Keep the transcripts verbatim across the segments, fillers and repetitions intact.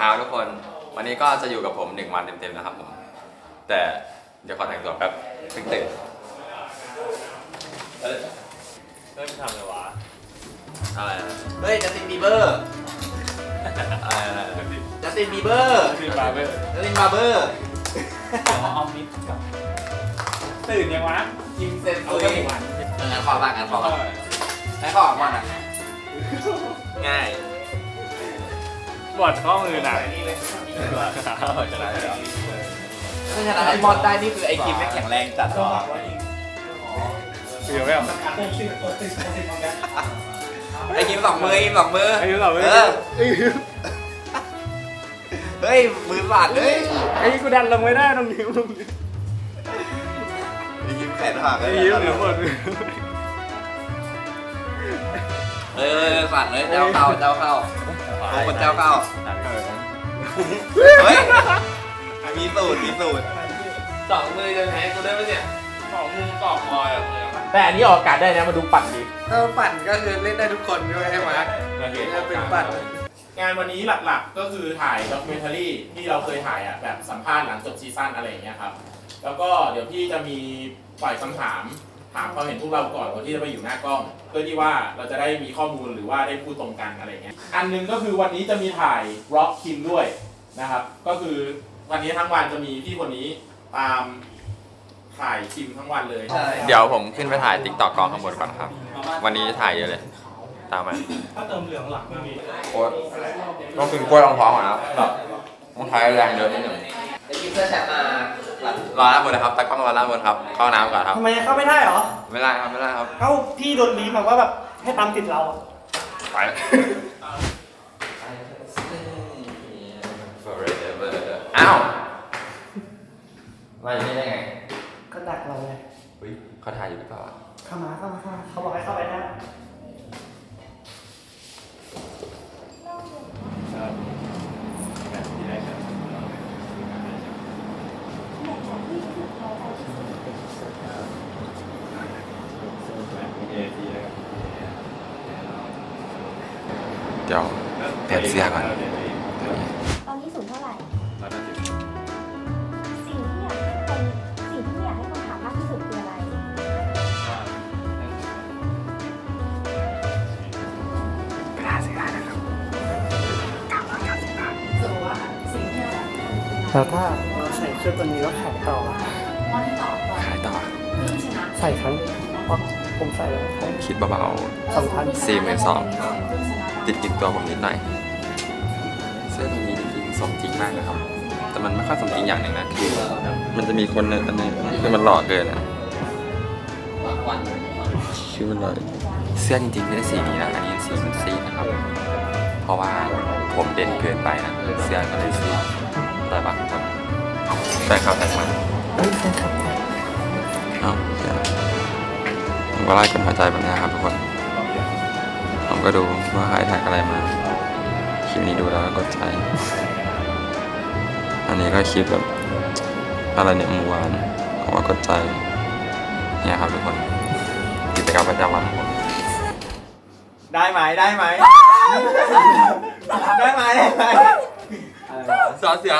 ครับทุกคนวันนี้ก็จะอยู่กับผมหนึ่งวันเต็มๆนะครับผมแต่เดี๋ยวขอแต่งตัวแป๊บเพิ่งตื่นเฮ้ยทำอะไรวะอะไรเฮ้ยจัสตินบีเบอร์อะไรนะจัสตินบีเบอร์จัสตินบาร์เบอร์จัสตินบาร์เบอร์เอาออมนิดกับตื่นยังวะจิมเซนซุยงานขอบ้างงานขอบ้างงานขอบ้างง่ายบอดข้อมือหนักถ้าชนะไอ้บอดได้นี่คือไอ้กิมไม่แข็งแรงจัดหรอเดี๋ยวไม่เอาไอ้กิมสองมือกิมสองมือไอ้กิมสองมือเฮ้ยมือบาดเลยไอ้กูดันลงไม่ได้ตรงนี้ตรงนี้ไอ้กิมแขนหักไอ้กิมเหลือหมดเออสั่นเลยเจ้าเข้าเจ้าเข้าคนเจ้าเข้าเฮ้ยมีสูตรมีสูตรสองมือจะแพ้กูได้ไหมเนี่ยสองมือสองคอยอะแต่อันนี้ออกอากาศได้นะมาดูปั่นดิถ้าปั่นก็คือเล่นได้ทุกคนด้วยใช่ไหมแล้วเป็นปั่นงานวันนี้หลักๆก็คือถ่ายด็อกเมนทารี่ที่เราเคยถ่ายอ่ะแบบสัมภาษณ์หลังจบซีซั่นอะไรอย่างเงี้ยครับแล้วก็เดี๋ยวพี่จะมีปล่อยคำถามถามความเห็นพวกเราก่อนคนที่จะไปอยู่หน้ากล้องเพื่อที่ว่าเราจะได้มีข้อมูลหรือว่าได้พูดตรงกันอะไรเงี้ยอันนึงก็คือวันนี้จะมีถ่ายร็อกคิมด้วยนะครับก็คือวันนี้ทั้งวันจะมีพี่คนนี้ตามถ่ายคิมทั้งวันเลยเดี๋ยวผมขึ้นไปถ่ายติ๊กต็อกกองข้างบนก่อนครับวันนี้ถ่ายเยอะเลยตามมาถ้าเติมเหลืองหลังไม่มีโค้ดต้องกินกล้วยรองท้องก่อนนะต้องใช้แรงเยอะนิดหนึ่งเดี๋ยวกินเสื้อแฉะมารอหน้าบนนะครับตากล้องรอหน้าบนครับเข้าน้ำก่อนครับทำไมเข้าไม่ได้หรอไม่ได้ครับไม่ได้ครับเอ้าพี่โดนลีมาว่าแบบให้ตามติดเราไปอ้าวมาอยู่นี่ได้ไงก็ดักเราไงเขาถ่ายอยู่หรือเปล่าเข้ามาเข้ามาเข้ามาเขาบอกให้เข้าไปนะเดี๋ยวเปลี่ยนเสื้อก่อนตอนนี้สูงเท่าไหร่สิ่งที่อยากให้คนสิ่งที่อยากให้คนถามมากที่สุดคืออะไรเวลาสิบห้านะครับเก้าร้อยเก้าสิบบาทสูงว่าสิ่งที่เราแต่ถ้าเราใส่เสื้อตัวนี้แล้วขายต่อขายต่อใส่ครั้งผมใส่แล้วคิดเบาๆสองพันสี่หมื่นสองติดติดตัวผมนิดหน่อยเสื้อตัวนี้จริงๆสมจริงมากนะครับแต่มันไม่ค่อยสมจริงอย่างหนึ่งนะคือมันจะมีคนในอันนี้คือมันหล่อเกินนะชื่อมันเลยเสื้อจริงๆไม่ได้สีนี้นะอันนี้สีมันซีนะครับเพราะว่าผมเด่นเกินไปนะเสื้อก็เลยซีแต่บางคนใส่ขาวแต่งมันอ้าวใช่ผมก็ไล่กันหัวใจแบบนี้ครับทุกคนผมก็ดูว่าใครถ่ายอะไรมาคลิปนี้ดูแล้วก็ใจอันนี้ก็คลิปแบบอะไรเนี่ยมูวานผมก็ใจเนี่ยครับทุกคนกิจกรรมประจำวันของผมได้ไหมได้ไหมได้ไหมได้ไหมสอเสือ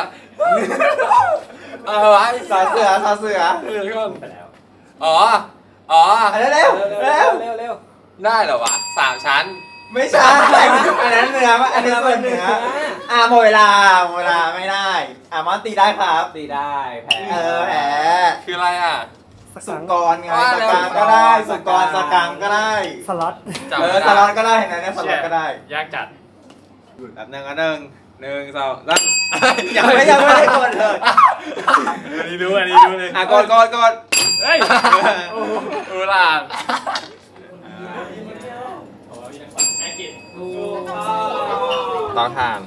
อะไรวะสอเสือสอเสืออ๋ออ๋อเร็วเร็วเร็วเร็วได้เหรอวะสามชั้นไม่ใช่อันนั้นเนื้ออันนี้เป็นเนื้ออ่ะหมดเวลาหมดเวลาไม่ได้อ่ะมอนตีได้ครับตีได้แพ้เออแพ้คืออะไรอ่ะสุกรไงสกามก็ได้สุกรสกามก็ได้สล็อตเออสล็อตก็ได้เห็นไหมเนี่ยสล็อตก็ได้ยากจัดแบบหนึ่งอันหนึ่งหนึ่งสองแล้วยังไม่ยังไม่ได้กดเลยอันนี้ดูอันนี้ดูเลยอ่ะกดกดกดเฮ้ยโอ้ล่ะต้องทาน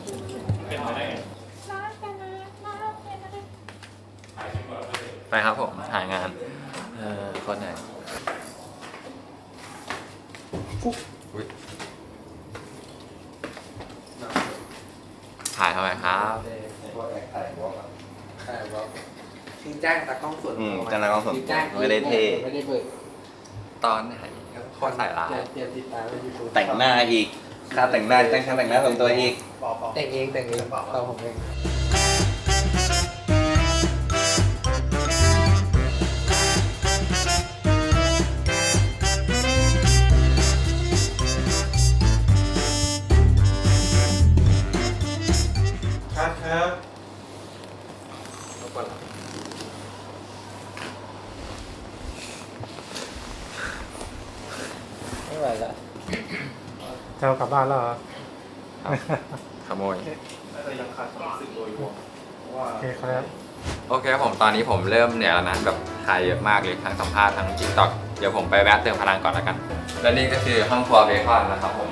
ไปครับผมถ่ายงานเออคนไหนถ่ายเข้าไปครับทิ้งแจ้งตากล้องส่วนจ้างตากล้องส่วนไม่ได้เทตอนไหนข้อสายลายแต่งหน้าอีกค่าแต่งหน้าจ้างช่างแต่งหน้าส่งตัวอีก แต่งเองแต่งเองเตาผมเองครับครับแล้วก็ไม่ไหวแล้วเจ้ากลับบ้านแล้วเหรอขโมยน่าจะยังขาดความรู้สึกโดยรวมว่าโอเคครับโอเคผมตอนนี้ผมเริ่มเหนื่อยแล้วนะแบบถ่ายเยอะมากเลยทั้งสัมภาษณ์ทั้งจิกต็อกเดี๋ยวผมไปแวะเติมพลังก่อนแล้วกันและนี่ก็คือห้องครัวเบคอนนะครับผม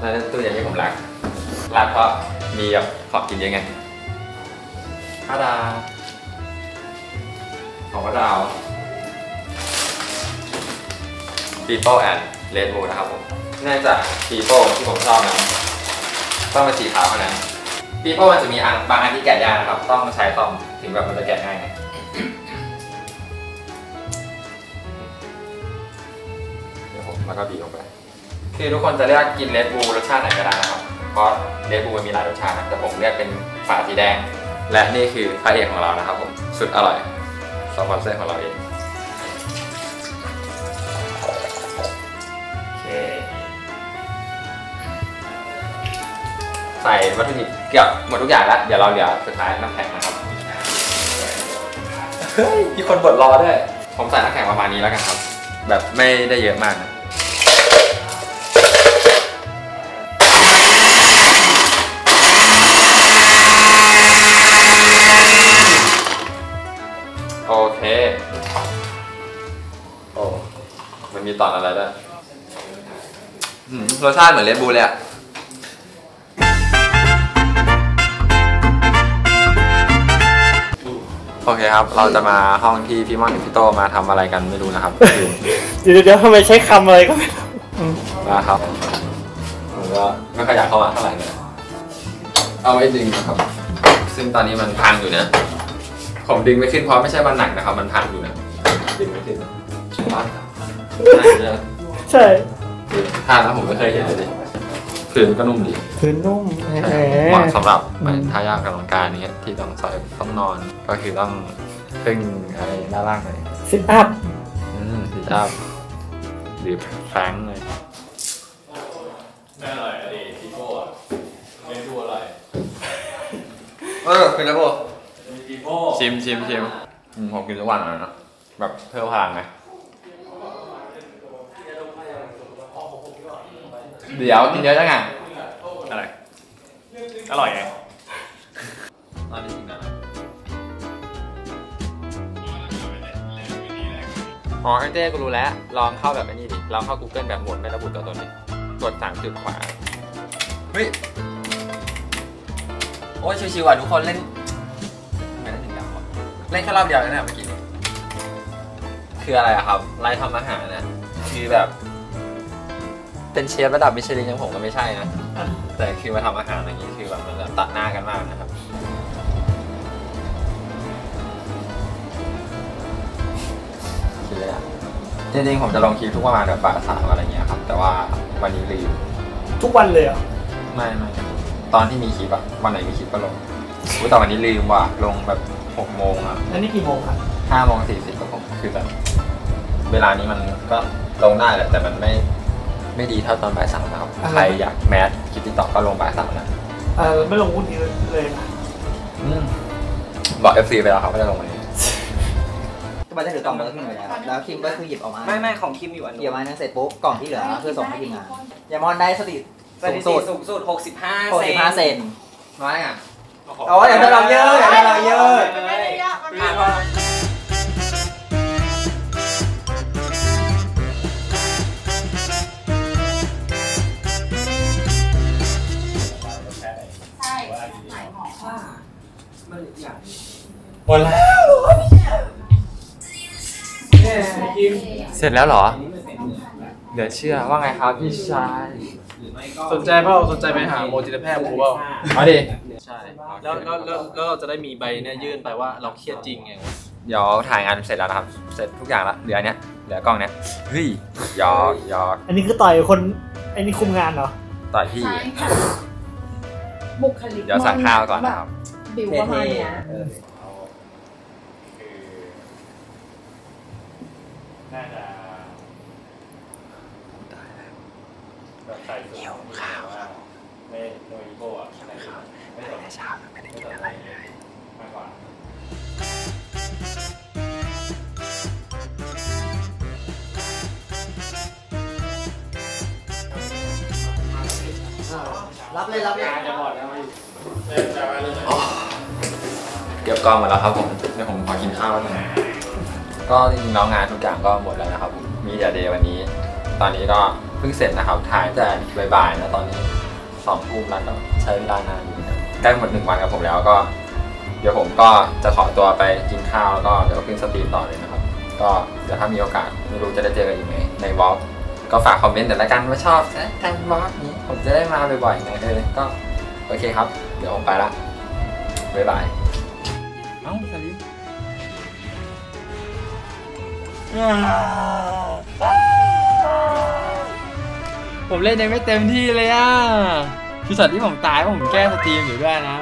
และตู้เย็นที่ผมรักรักเพราะมีแบบของกินเยอะไงข้าวดาวของข้าวดาวปีโป้แอนด์เรดบูลนะครับผมเนื่องจากปีโป้ที่ผมชอบนั้นต้องเป็นสีขาวเท่านั้นปีโป้มันจะมีบางอันที่แกะยากนะครับต้องใช้ซ่อมถึงแบบมันจะแกะง่ายไงเดี๋ยวผมแล้วก็บีบลงไปคือทุกคนจะเลือกกินเรดบูลรสชาติไหนก็ได้นะครับเพราะเรดบูลมันมีหลายรสชาตินะแต่ผมเลือกเป็นฝาสีแดงและนี่คือพระเอกของเรานะครับผมสุดอร่อยสปอนเซอร์ของเราเองใส่วัตถุดิบเกือบหมดทุกอย่างแล้วเดี๋ยวเราเหลือสุดท้ายน้ำแข็งนะครับเฮ้ยมีคนบดรอด้วยผมใส่น้ำแข็งประมาณนี้แล้วกันครับแบบไม่ได้เยอะมากนะโอเคโอ้มันมีตอนอะไรด้วยรสชาติเหมือนเรดบูลเลยอะโอเคครับเราจะมาห้องที่พี่ม่อนพี่โตมาทำอะไรกันไม่รู้นะครับเดี๋ยวเดี๋ยวทำไมใช้คำอะไรก็ไม่รู้นะครับผมก็ไม่ขยับเข้ามาเท่าไหร่เนี่ยเอาไว้ดึงนะครับซึ่งตอนนี้มันพังอยู่นะผมดึงไม่ขึ้นเพราะไม่ใช่มันหนักนะครับมันพังอยู่นะดึงไม่ขึ้นใช่ไหมใช่ท่าแล้วผมไม่เคยเห็นเลยพื้นก็นุ่มดีพื้นนุ่มเหมาะสำหรับท่ายากกับร่างกายนี้ที่ต้องใส่ต้องนอนก็คือต้องตึงอะไรหน้าล่างเลยซิทอัพซิทอัพหรือแฟงเลยแน่เลยอดีตพี่โก้ไม่ดูอะไรเออเป็นแล้วโก้พี่โก้ชิมชิมชิมผมกินทุกวันเลยนะแบบเพิ่มพลังไงเดี๋ยวกินเยอะจังไงอะไรอร่อยไงตอนนี้กินอะไรอ๋อไอ้เจ้กูรู้แล้วลองเข้าแบบนี้ดิลองเข้า Google แบบหมดไม่ระบุตัวตนดิกดสามจุดขวาเฮ้ยโอ้ยชิวๆอ่ะทุกคนเล่นไม่ได้ถึงดาวเล่นแค่รอบเดียวนั่นแหละเมื่อกี้คืออะไรอะครับไลฟ์ทำอาหารนะคือแบบเป็นเชฟระดับมิชลินอย่างผมก็ไม่ใช่นะแต่คือมาทำอาหารอย่างนี้คือแบบมันตัดหน้ากันมากนะครับคิดเลยอะจริงๆผมจะลองคลิปทุกประมาณแบบบ่ายสามอะไรเงี้ยครับแต่ว่าวันนี้ลืมทุกวันเลยอ่ะไม่ไม่ตอนที่มีคลิปอะวันไหนมีคลิปก็ลงอุ้ยแต่วันนี้ลืมว่ะลงแบบหกโมงอะแล้วนี่กี่โมงครับห้าโมงสี่สิบก็ผมคือแบบเวลานี้มันก็ลงได้แหละแต่มันไม่ไม่ดีเท่าตอนบ่ายสามนะครับใครอยากแมสคลิปติ๊กต็อกก็ลงบ่ายสามนะเออไม่ลงวันนี้เลยบอกเอฟซีไปแล้วครับไม่ได้ลงวันนี้ก็มาจะถือกล่องแล้วขึ้นมาแล้วแล้วคิมก็คือหยิบออกมาไม่ไม่ของคิมอยู่อันเดียวมาเสร็จปุ๊บกล่องที่เหลือเพื่อส่งให้ทีมงานยามอนได้สติสูงสุดหกสิบห้าเซนหกสิบห้าเซนน้อยอ่ะอ๋ออย่าได้เราเยอะอย่าได้เราเยอะหมดแล้วเสร็จแล้วเหรอเดี๋ยวเชื่อว่าไงครับพี่ชายสนใจเปล่าสนใจไปหาโมจิตแพทย์กูเปล่าเอาดิใช่แล้วแล้วแล้วเราจะได้มีใบเนี่ยยื่นไปว่าเราเครียดจริงไงเดี๋ยวถ่ายงานเสร็จแล้วครับเสร็จทุกอย่างแล้วเหลือเนี้ยเหลือกล้องเนี้ยเฮ้ยยอยออันนี้คือต่อยคนอันนี้คุมงานเหรอ ต่อยพี่บุคลิกเดี๋ยวสั่งข้าวก่อนนะครับบิวประมาณเนี้ยน่าจะเกี่ยวข้าวครับไม่โดยโบะไม่ข้าวไม่ได้เช้าไม่ได้กินอะไรเลยมาก่อนรับเลยรับเลยจะหมดแล้วเดี๋ยวกองหมดแล้วครับผมเดี๋ยวผมขอกินข้าวแล้วนะก็จริงๆน้องงานทุกอย่างก็หมดแล้วนะครับผมมีเดย์วันนี้ตอนนี้ก็เพิ่งเสร็จนะครับถ่ายแต่บ่ายๆนะตอนนี้สองทุ่มแล้วใช้เวลานานอยู่นะใกล้หมดหนึ่งวันกับผมแล้วก็เดี๋ยวผมก็จะขอตัวไปกินข้าวแล้วก็เดี๋ยวขึ้นสตรีมต่อเลยนะครับก็เดี๋ยวถ้ามีโอกาสไม่รู้จะได้เจอกันอีกไหมในบล็อกก็ฝากคอมเมนต์เดี๋ยวละกันว่าชอบนะการบล็อกนี้ผมจะได้มาบ่อยๆนะเออก็โอเคครับเดี๋ยวผมไปละบ๊ายบายเอ้าสลิปผมเล่นยังไม่เต็มที่เลยอ่ะคือสัตว์ที่ผมตายผมแก้สตรีมอยู่ด้วยนะ